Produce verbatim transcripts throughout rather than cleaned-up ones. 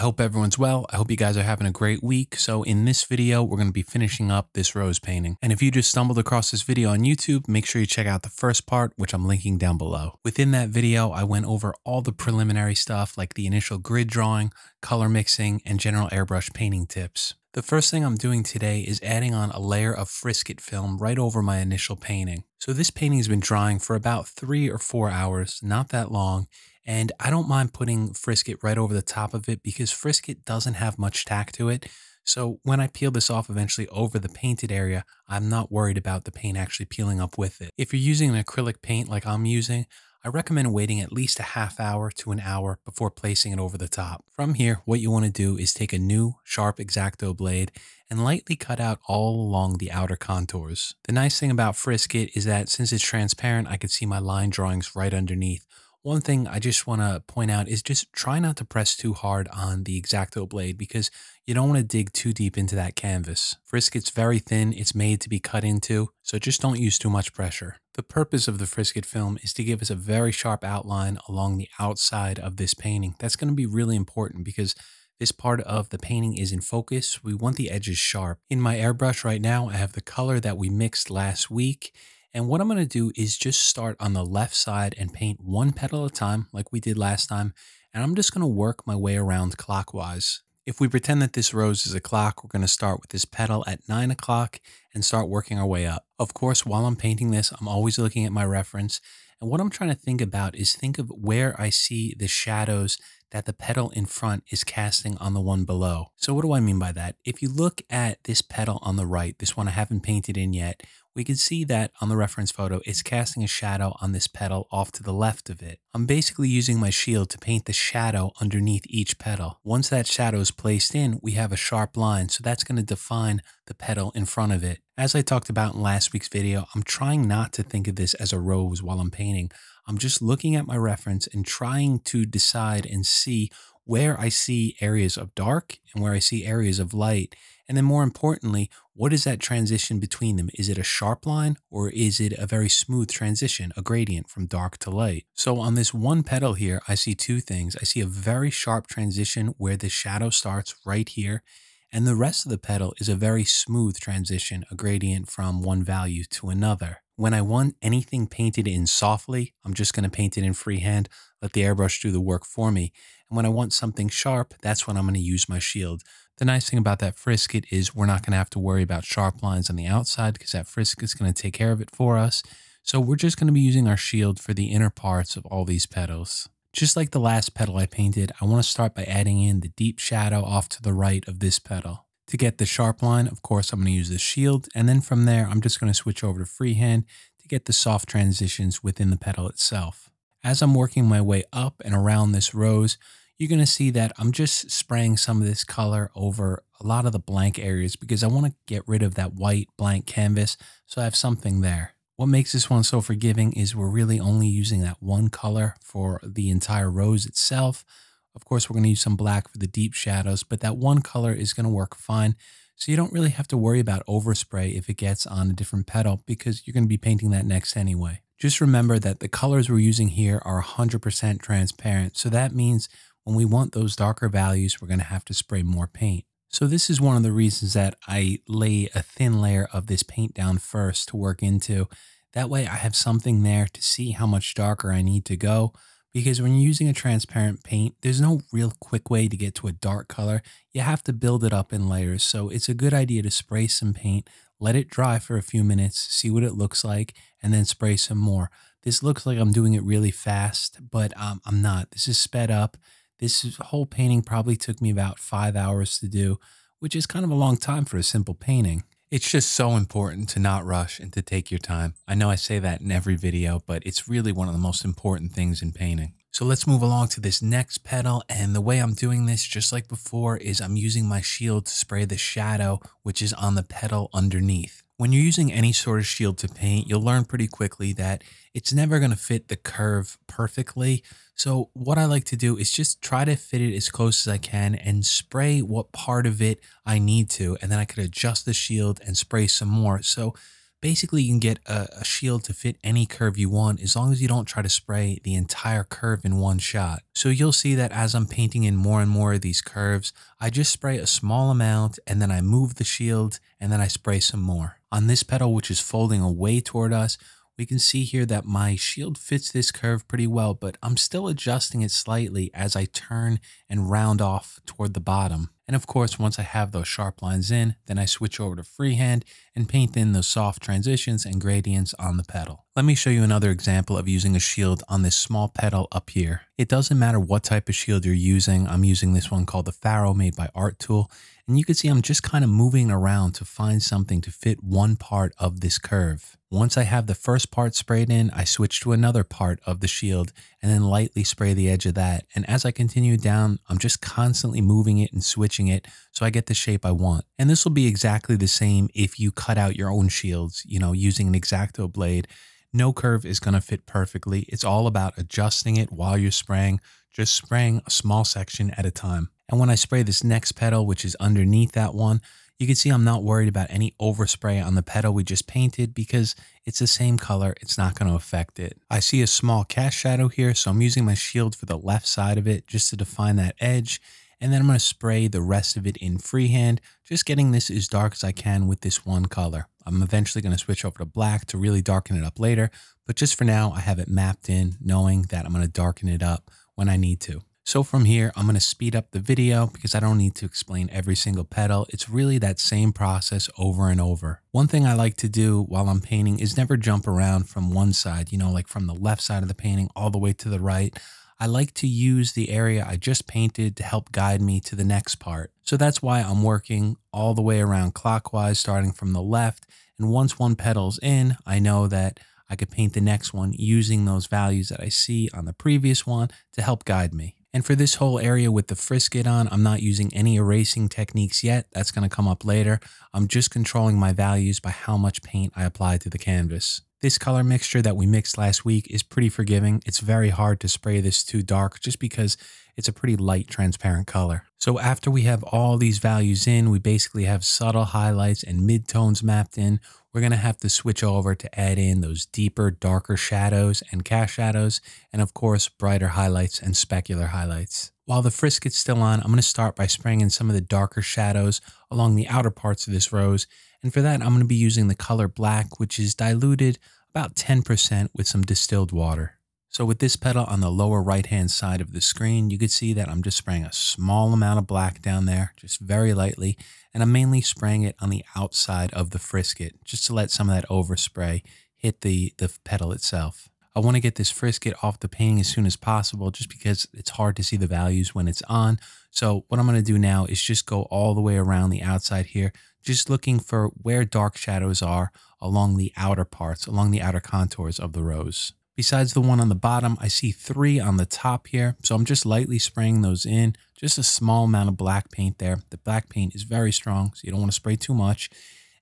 I hope everyone's well. I hope you guys are having a great week. So in this video, we're going to be finishing up this rose painting. And if you just stumbled across this video on YouTube, make sure you check out the first part, which I'm linking down below. Within that video, I went over all the preliminary stuff like the initial grid drawing, color mixing, and general airbrush painting tips. The first thing I'm doing today is adding on a layer of Frisket film right over my initial painting. So this painting has been drying for about three or four hours, not that long, and I don't mind putting Frisket right over the top of it because Frisket doesn't have much tack to it. So when I peel this off eventually over the painted area, I'm not worried about the paint actually peeling up with it. If you're using an acrylic paint like I'm using, I recommend waiting at least a half hour to an hour before placing it over the top. From here, what you want to do is take a new, sharp X-Acto blade and lightly cut out all along the outer contours. The nice thing about Frisket is that since it's transparent, I can see my line drawings right underneath. One thing I just want to point out is just try not to press too hard on the X-Acto blade because you don't want to dig too deep into that canvas. Frisket's very thin, it's made to be cut into, so just don't use too much pressure. The purpose of the Frisket film is to give us a very sharp outline along the outside of this painting. That's going to be really important because this part of the painting is in focus. We want the edges sharp. In my airbrush right now, I have the color that we mixed last week. And what I'm going to do is just start on the left side and paint one petal at a time like we did last time. And I'm just going to work my way around clockwise. If we pretend that this rose is a clock, we're going to start with this petal at nine o'clock and start working our way up. Of course, while I'm painting this, I'm always looking at my reference. And what I'm trying to think about is think of where I see the shadows that the petal in front is casting on the one below. So what do I mean by that? If you look at this petal on the right, this one I haven't painted in yet, we can see that on the reference photo, it's casting a shadow on this petal off to the left of it. I'm basically using my shield to paint the shadow underneath each petal. Once that shadow is placed in, we have a sharp line, so that's going to define the petal in front of it. As I talked about in last week's video, I'm trying not to think of this as a rose while I'm painting. I'm just looking at my reference and trying to decide and see where I see areas of dark and where I see areas of light. And then more importantly, what is that transition between them? Is it a sharp line or is it a very smooth transition, a gradient from dark to light? So on this one petal here, I see two things. I see a very sharp transition where the shadow starts right here. And the rest of the petal is a very smooth transition, a gradient from one value to another. When I want anything painted in softly, I'm just going to paint it in freehand, let the airbrush do the work for me. And when I want something sharp, that's when I'm going to use my shield. The nice thing about that Frisket is we're not going to have to worry about sharp lines on the outside because that Frisket's going to take care of it for us. So we're just going to be using our shield for the inner parts of all these petals. Just like the last petal I painted, I want to start by adding in the deep shadow off to the right of this petal. To get the sharp line, of course, I'm going to use the shield, and then from there, I'm just going to switch over to freehand to get the soft transitions within the petal itself. As I'm working my way up and around this rose, you're going to see that I'm just spraying some of this color over a lot of the blank areas because I want to get rid of that white blank canvas so I have something there. What makes this one so forgiving is we're really only using that one color for the entire rose itself. Of course, we're going to use some black for the deep shadows, but that one color is going to work fine. So you don't really have to worry about overspray if it gets on a different petal because you're going to be painting that next anyway. Just remember that the colors we're using here are one hundred percent transparent. So that means when we want those darker values, we're going to have to spray more paint. So this is one of the reasons that I lay a thin layer of this paint down first to work into. That way I have something there to see how much darker I need to go, because when you're using a transparent paint, there's no real quick way to get to a dark color. You have to build it up in layers. So it's a good idea to spray some paint, let it dry for a few minutes, see what it looks like, and then spray some more. This looks like I'm doing it really fast, but um, I'm not. This is sped up. This whole painting probably took me about five hours to do, which is kind of a long time for a simple painting. It's just so important to not rush and to take your time. I know I say that in every video, but it's really one of the most important things in painting. So let's move along to this next petal. And the way I'm doing this, just like before, is I'm using my shield to spray the shadow, which is on the petal underneath. When you're using any sort of shield to paint, you'll learn pretty quickly that it's never going to fit the curve perfectly. So what I like to do is just try to fit it as close as I can and spray what part of it I need to, and then I could adjust the shield and spray some more. So Basically, you can get a, a shield to fit any curve you want as long as you don't try to spray the entire curve in one shot. So you'll see that as I'm painting in more and more of these curves, I just spray a small amount and then I move the shield and then I spray some more. On this petal, which is folding away toward us, we can see here that my shield fits this curve pretty well, but I'm still adjusting it slightly as I turn and round off toward the bottom. And of course, once I have those sharp lines in, then I switch over to freehand and paint in those soft transitions and gradients on the petal. Let me show you another example of using a shield on this small petal up here. It doesn't matter what type of shield you're using. I'm using this one called the Farrow made by Art Tool. And you can see I'm just kind of moving around to find something to fit one part of this curve. Once I have the first part sprayed in, I switch to another part of the shield and then lightly spray the edge of that. And as I continue down, I'm just constantly moving it and switching it so I get the shape I want. And this will be exactly the same if you cut out your own shields, you know, using an X-Acto blade. No curve is going to fit perfectly. It's all about adjusting it while you're spraying, just spraying a small section at a time. And when I spray this next petal, which is underneath that one, you can see I'm not worried about any overspray on the petal we just painted because it's the same color. It's not going to affect it. I see a small cast shadow here, so I'm using my shield for the left side of it just to define that edge. And then I'm going to spray the rest of it in freehand, just getting this as dark as I can with this one color. I'm eventually going to switch over to black to really darken it up later, but just for now, I have it mapped in, knowing that I'm going to darken it up when I need to. So from here, I'm going to speed up the video because I don't need to explain every single petal. It's really that same process over and over. One thing I like to do while I'm painting is never jump around from one side, you know, like from the left side of the painting all the way to the right. I like to use the area I just painted to help guide me to the next part. So that's why I'm working all the way around clockwise, starting from the left. And once one petal's in, I know that I could paint the next one using those values that I see on the previous one to help guide me. And for this whole area with the Frisket on, I'm not using any erasing techniques yet. That's going to come up later. I'm just controlling my values by how much paint I apply to the canvas. This color mixture that we mixed last week is pretty forgiving. It's very hard to spray this too dark just because it's a pretty light, transparent color. So after we have all these values in, we basically have subtle highlights and midtones mapped in. We're going to have to switch over to add in those deeper, darker shadows and cast shadows, and of course, brighter highlights and specular highlights. While the Frisket's still on, I'm going to start by spraying in some of the darker shadows along the outer parts of this rose. And for that, I'm going to be using the color black, which is diluted about ten percent with some distilled water. So with this petal on the lower right-hand side of the screen, you could see that I'm just spraying a small amount of black down there, just very lightly, and I'm mainly spraying it on the outside of the Frisket, just to let some of that overspray hit the, the petal itself. I want to get this Frisket off the painting as soon as possible just because it's hard to see the values when it's on. So what I'm going to do now is just go all the way around the outside here, just looking for where dark shadows are along the outer parts, along the outer contours of the rose. Besides the one on the bottom, I see three on the top here, so I'm just lightly spraying those in, just a small amount of black paint there. The black paint is very strong, so you don't want to spray too much.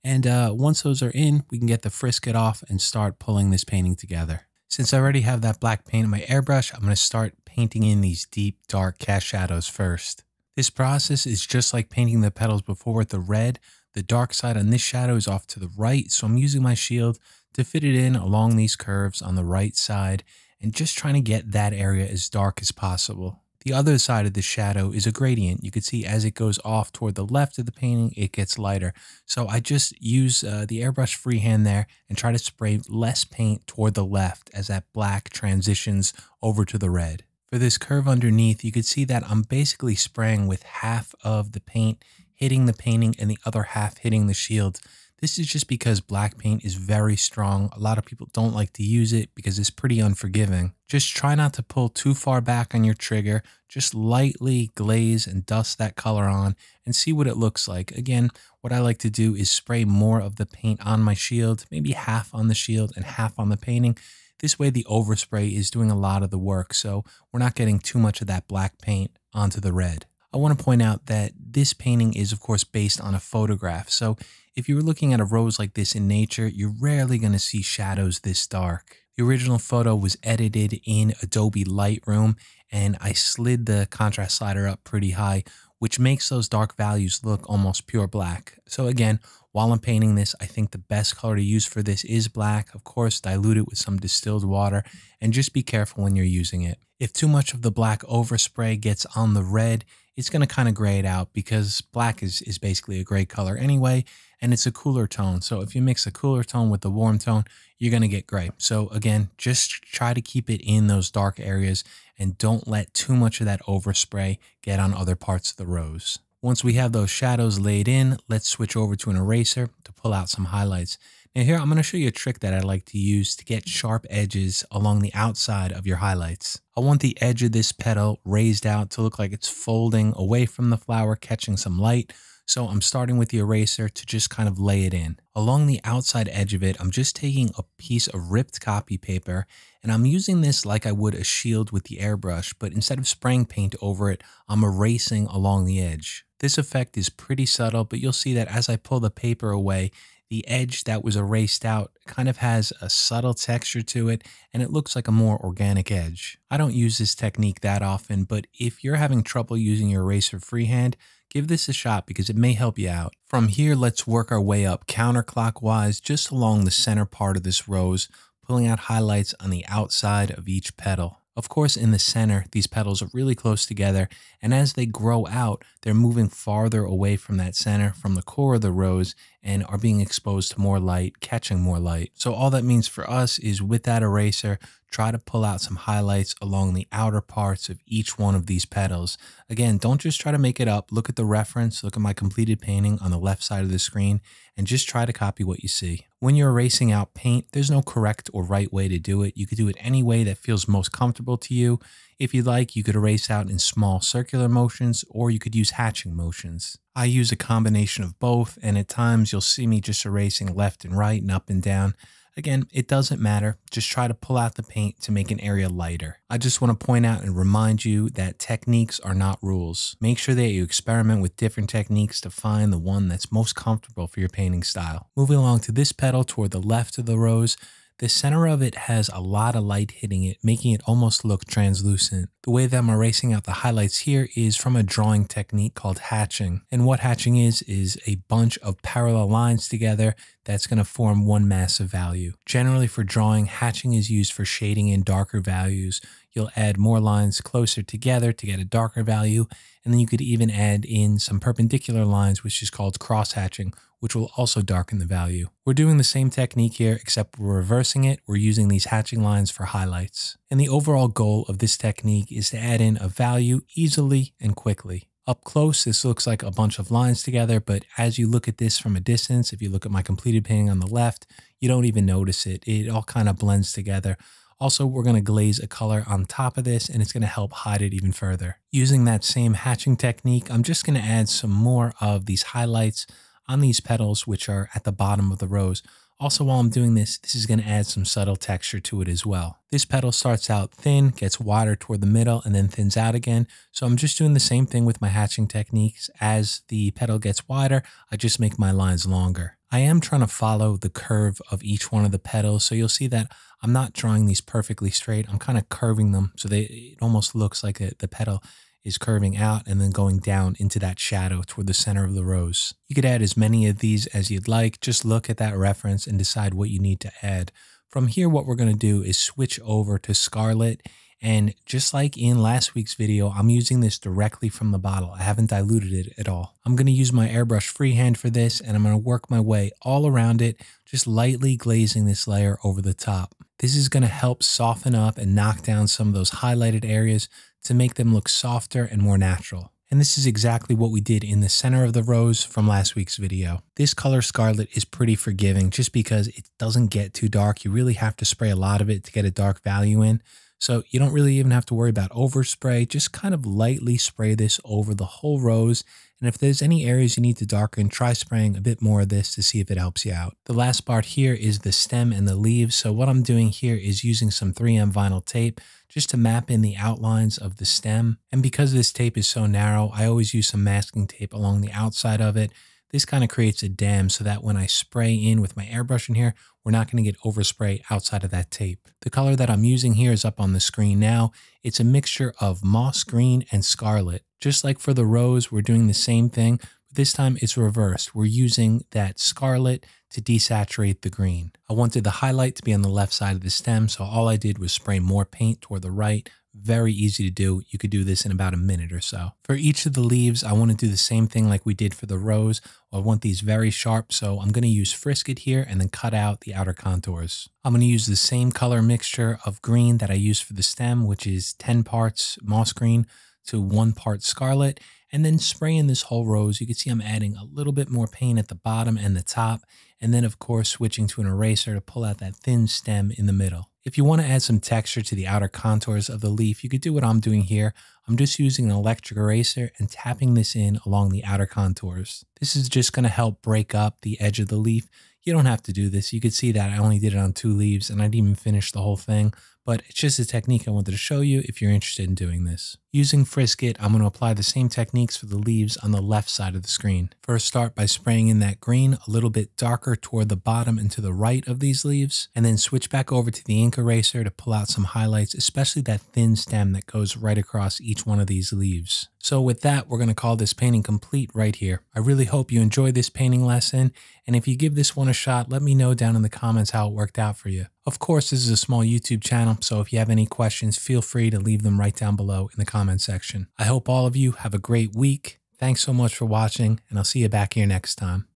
And uh, once those are in, we can get the Frisket off and start pulling this painting together. Since I already have that black paint in my airbrush, I'm going to start painting in these deep, dark cast shadows first. This process is just like painting the petals before with the red. The dark side on this shadow is off to the right, so I'm using my shield to fit it in along these curves on the right side and just trying to get that area as dark as possible. The other side of the shadow is a gradient. You can see as it goes off toward the left of the painting, it gets lighter. So I just use uh, the airbrush freehand there and try to spray less paint toward the left as that black transitions over to the red. For this curve underneath, you can see that I'm basically spraying with half of the paint hitting the painting and the other half hitting the shield. This is just because black paint is very strong. A lot of people don't like to use it because it's pretty unforgiving. Just try not to pull too far back on your trigger. Just lightly glaze and dust that color on and see what it looks like. Again, what I like to do is spray more of the paint on my shield, maybe half on the shield and half on the painting. This way the overspray is doing a lot of the work, so we're not getting too much of that black paint onto the red. I want to point out that this painting is, of course, based on a photograph. So if you were looking at a rose like this in nature, you're rarely going to see shadows this dark. The original photo was edited in Adobe Lightroom, and I slid the contrast slider up pretty high, which makes those dark values look almost pure black. So again, while I'm painting this, I think the best color to use for this is black. Of course, dilute it with some distilled water and just be careful when you're using it. If too much of the black overspray gets on the red, it's going to kind of gray it out, because black is, is basically a gray color anyway, and it's a cooler tone. So if you mix a cooler tone with the warm tone, you're going to get gray. So again, just try to keep it in those dark areas and don't let too much of that overspray get on other parts of the rose. Once we have those shadows laid in, let's switch over to an eraser to pull out some highlights. Now here, I'm going to show you a trick that I like to use to get sharp edges along the outside of your highlights. I want the edge of this petal raised out to look like it's folding away from the flower, catching some light. So I'm starting with the eraser to just kind of lay it in. Along the outside edge of it, I'm just taking a piece of ripped copy paper, and I'm using this like I would a shield with the airbrush, but instead of spraying paint over it, I'm erasing along the edge. This effect is pretty subtle, but you'll see that as I pull the paper away, the edge that was erased out kind of has a subtle texture to it, and it looks like a more organic edge. I don't use this technique that often, but if you're having trouble using your eraser freehand, give this a shot because it may help you out. From here, let's work our way up counterclockwise just along the center part of this rose, pulling out highlights on the outside of each petal. Of course, in the center, these petals are really close together, and as they grow out, they're moving farther away from that center, from the core of the rose, and are being exposed to more light, catching more light. So all that means for us is with that eraser, try to pull out some highlights along the outer parts of each one of these petals. Again, don't just try to make it up. Look at the reference, look at my completed painting on the left side of the screen, and just try to copy what you see. When you're erasing out paint, there's no correct or right way to do it. You could do it any way that feels most comfortable to you. If you'd like, you could erase out in small circular motions, or you could use hatching motions. I use a combination of both, and at times you'll see me just erasing left and right and up and down. Again, it doesn't matter. Just try to pull out the paint to make an area lighter. I just want to point out and remind you that techniques are not rules. Make sure that you experiment with different techniques to find the one that's most comfortable for your painting style. Moving along to this petal toward the left of the rose, the center of it has a lot of light hitting it, making it almost look translucent. The way that I'm erasing out the highlights here is from a drawing technique called hatching. And what hatching is, is a bunch of parallel lines together that's going to form one massive value. Generally for drawing, hatching is used for shading in darker values. You'll add more lines closer together to get a darker value, and then you could even add in some perpendicular lines, which is called cross-hatching, which will also darken the value. We're doing the same technique here, except we're reversing it. We're using these hatching lines for highlights. And the overall goal of this technique is to add in a value easily and quickly. Up close, this looks like a bunch of lines together, but as you look at this from a distance, if you look at my completed painting on the left, you don't even notice it. It all kind of blends together. Also, we're going to glaze a color on top of this, and it's going to help hide it even further. Using that same hatching technique, I'm just going to add some more of these highlights on these petals, which are at the bottom of the rose. Also, while I'm doing this, this is going to add some subtle texture to it as well. This petal starts out thin, gets wider toward the middle, and then thins out again. So I'm just doing the same thing with my hatching techniques. As the petal gets wider, I just make my lines longer. I am trying to follow the curve of each one of the petals, so you'll see that I'm not drawing these perfectly straight. I'm kind of curving them, so they, it almost looks like a, the petal is curving out and then going down into that shadow toward the center of the rose. You could add as many of these as you'd like. Just look at that reference and decide what you need to add. From here, what we're going to do is switch over to Scarlet. And just like in last week's video, I'm using this directly from the bottle. I haven't diluted it at all. I'm going to use my airbrush freehand for this, and I'm going to work my way all around it, just lightly glazing this layer over the top. This is going to help soften up and knock down some of those highlighted areas to make them look softer and more natural. And this is exactly what we did in the center of the rose from last week's video. This color Scarlet is pretty forgiving just because it doesn't get too dark. You really have to spray a lot of it to get a dark value in. So you don't really even have to worry about overspray. Just kind of lightly spray this over the whole rose. And if there's any areas you need to darken, try spraying a bit more of this to see if it helps you out. The last part here is the stem and the leaves. So what I'm doing here is using some three M vinyl tape just to map in the outlines of the stem. And because this tape is so narrow, I always use some masking tape along the outside of it. This kind of creates a dam so that when I spray in with my airbrush in here, we're not going to get overspray outside of that tape. The color that I'm using here is up on the screen now. It's a mixture of moss green and scarlet. Just like for the rose, we're doing the same thing, but this time it's reversed. We're using that scarlet to desaturate the green. I wanted the highlight to be on the left side of the stem, so all I did was spray more paint toward the right. Very easy to do. You could do this in about a minute or so. For each of the leaves, I want to do the same thing like we did for the rose. I want these very sharp, so I'm going to use Frisket here and then cut out the outer contours. I'm going to use the same color mixture of green that I used for the stem, which is ten parts moss green to one part scarlet, and then spray in this whole rose. You can see I'm adding a little bit more paint at the bottom and the top, and then of course switching to an eraser to pull out that thin stem in the middle. If you want to add some texture to the outer contours of the leaf, you could do what I'm doing here. I'm just using an electric eraser and tapping this in along the outer contours. This is just going to help break up the edge of the leaf. You don't have to do this. You could see that I only did it on two leaves and I didn't even finish the whole thing, but it's just a technique I wanted to show you if you're interested in doing this. Using Frisket, I'm going to apply the same techniques for the leaves on the left side of the screen. First, start by spraying in that green a little bit darker toward the bottom and to the right of these leaves, and then switch back over to the ink eraser to pull out some highlights, especially that thin stem that goes right across each one of these leaves. So with that, we're going to call this painting complete right here. I really hope you enjoyed this painting lesson, and if you give this one a shot, let me know down in the comments how it worked out for you. Of course, this is a small YouTube channel, so if you have any questions, feel free to leave them right down below in the comment section. I hope all of you have a great week. Thanks so much for watching, and I'll see you back here next time.